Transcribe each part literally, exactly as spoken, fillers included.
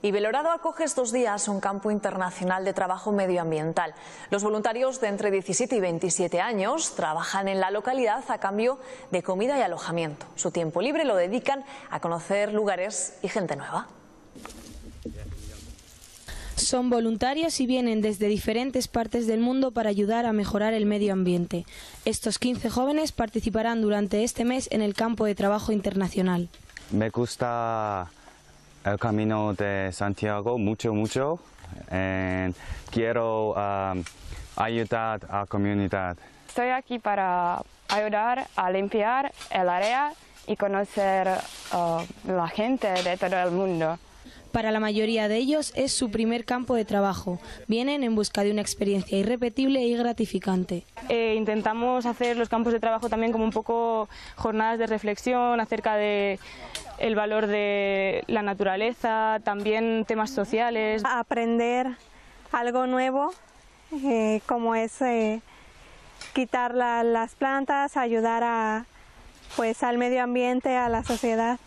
Y Belorado acoge estos días un campo internacional de trabajo medioambiental. Los voluntarios de entre diecisiete y veintisiete años trabajan en la localidad a cambio de comida y alojamiento. Su tiempo libre lo dedican a conocer lugares y gente nueva. Son voluntarios y vienen desde diferentes partes del mundo para ayudar a mejorar el medio ambiente. Estos quince jóvenes participarán durante este mes en el campo de trabajo internacional. Me gusta el Camino de Santiago mucho, mucho. Eh, quiero um, ayudar a la comunidad. Estoy aquí para ayudar a limpiar el área y conocer a uh, la gente de todo el mundo. Para la mayoría de ellos es su primer campo de trabajo. Vienen en busca de una experiencia irrepetible y gratificante. Eh, intentamos hacer los campos de trabajo también como un poco jornadas de reflexión acerca de el valor de la naturaleza, también temas sociales. Aprender algo nuevo, eh, como es eh, quitar la, las plantas, ayudar a, pues, al medio ambiente, a la sociedad.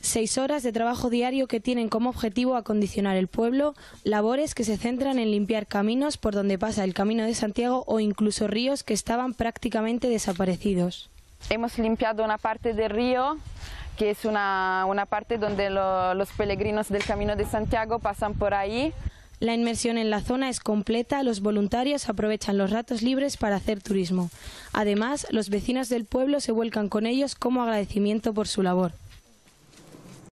Seis horas de trabajo diario que tienen como objetivo acondicionar el pueblo, labores que se centran en limpiar caminos por donde pasa el Camino de Santiago o incluso ríos que estaban prácticamente desaparecidos. Hemos limpiado una parte del río, que es una, una parte donde lo, los peregrinos del Camino de Santiago pasan por ahí. La inmersión en la zona es completa, los voluntarios aprovechan los ratos libres para hacer turismo. Además, los vecinos del pueblo se vuelcan con ellos como agradecimiento por su labor.